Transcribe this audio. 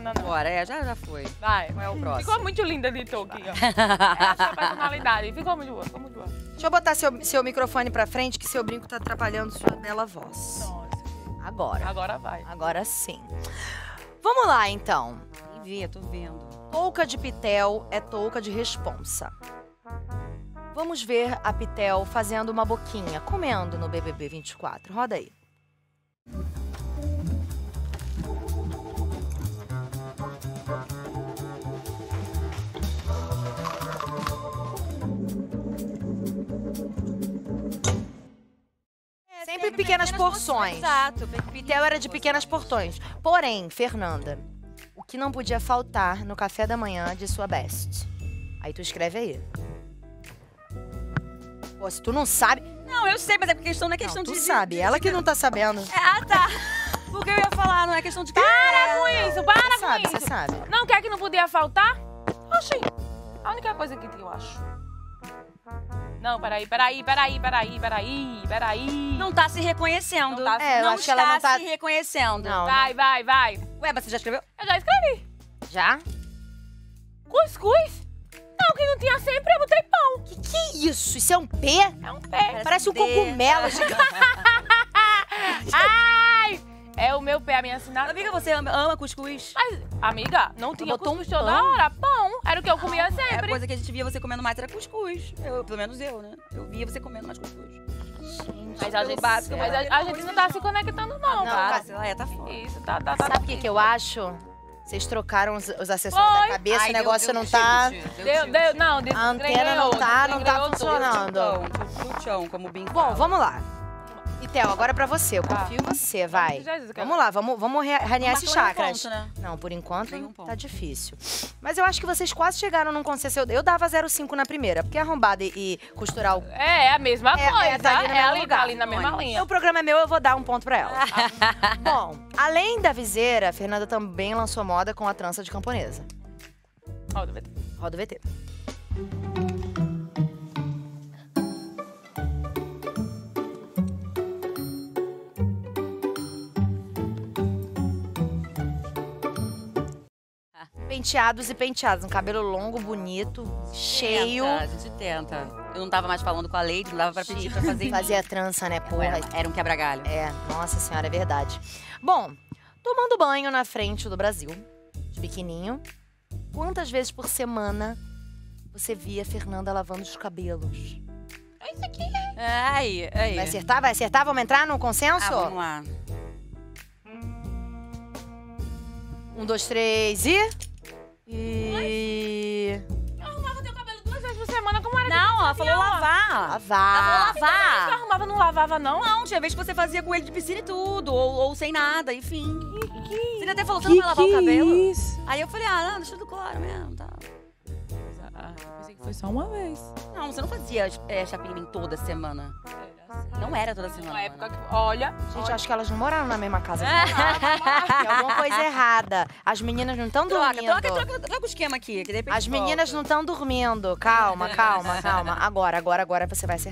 Não, não, não. Bora, já foi. Vai. Qual é o próximo? Ficou muito linda de Tolkien. Essa personalidade. Ficou muito boa, ficou muito boa. Deixa eu botar seu microfone pra frente, que seu brinco tá atrapalhando sua bela voz. Nossa. Agora. Agora vai. Agora sim. Vamos lá, então. Tem que ver, tô vendo. Touca de Pitel é touca de responsa. Vamos ver a Pitel fazendo uma boquinha, comendo no BBB 24. Roda aí. Sempre pequenas porções. Exato. Pitel era de pequenas porções. Porém, Fernanda, o que não podia faltar no café da manhã de sua best? Aí tu escreve aí. Pô, se tu não sabe... Não, eu sei, mas é questão, não é questão não, de... tu sabe, ela que não tá sabendo. É, ah, tá. Porque eu ia falar, não é questão de... Para com isso, para com sabe, isso. Você sabe. Não quer que não podia faltar? Oxi, a única coisa que eu acho. Não, peraí. Não tá se reconhecendo. Não tá se reconhecendo. Não, vai. Ué, mas você já escreveu? Eu já escrevi. Já? Cuscuz? Não, que não tinha sempre, eu botei pão. Que isso? Isso é um P? É um P. Parece um cogumelo. Ai! É o meu pé, a minha assinada. Amiga, você ama cuscuz? Mas, amiga, não tinha cuscuz toda hora. Pão era o que eu comia sempre. A coisa que a gente via você comendo mais era cuscuz. Pelo menos eu, né? Eu via você comendo mais cuscuz. Gente, mas a gente não tá se conectando, não. Tá fora. Isso, tá. Sabe o que eu acho? Vocês trocaram os acessórios da cabeça, o negócio não tá... A antena não tá funcionando. Bom, vamos lá. Pitel, agora é pra você, eu confio em você, vai. Vamos lá, vamos ranear esses chakras. Né? Não, por enquanto tá difícil. Mas eu acho que vocês quase chegaram num consenso. Eu dava 0,5 na primeira, porque arrombada e costurar... É a mesma coisa, tá ali na mesma linha. O programa é meu, eu vou dar um ponto pra ela. Bom, além da viseira, a Fernanda também lançou moda com a trança de camponesa. Roda o VT. Roda o VT. Penteados e penteados, um cabelo longo, bonito, cheio. A gente tenta. Eu não tava mais falando com a Leide, não dava pra pedir pra fazer. Fazia trança, né, porra? Era um quebra-galho. É, nossa senhora, é verdade. Bom, tomando banho na frente do Brasil, de biquininho, quantas vezes por semana você via a Fernanda lavando os cabelos? É isso aqui, né? Aí. Vai acertar? Vamos entrar no consenso? Vamos lá. 1, 2, 3 e... Eu arrumava teu cabelo 2 vezes por semana, como era? Não, ela falou lavar. Você arrumava, não lavava, não? Não, tinha vez que você fazia com ele de piscina e tudo, ou sem nada, enfim. Você até falou, você não vai lavar o cabelo? Isso? Aí eu falei, não, deixa do cloro mesmo, tá. Eu pensei que foi só uma vez. Não, você não fazia chapinha toda semana. Não era toda semana. Uma época que, olha... Gente, acho que elas não moraram na mesma casa. Tem alguma coisa errada. As meninas não estão dormindo. Troca o esquema aqui, que de repente volta. As meninas não estão dormindo. Calma. Agora você vai acertar.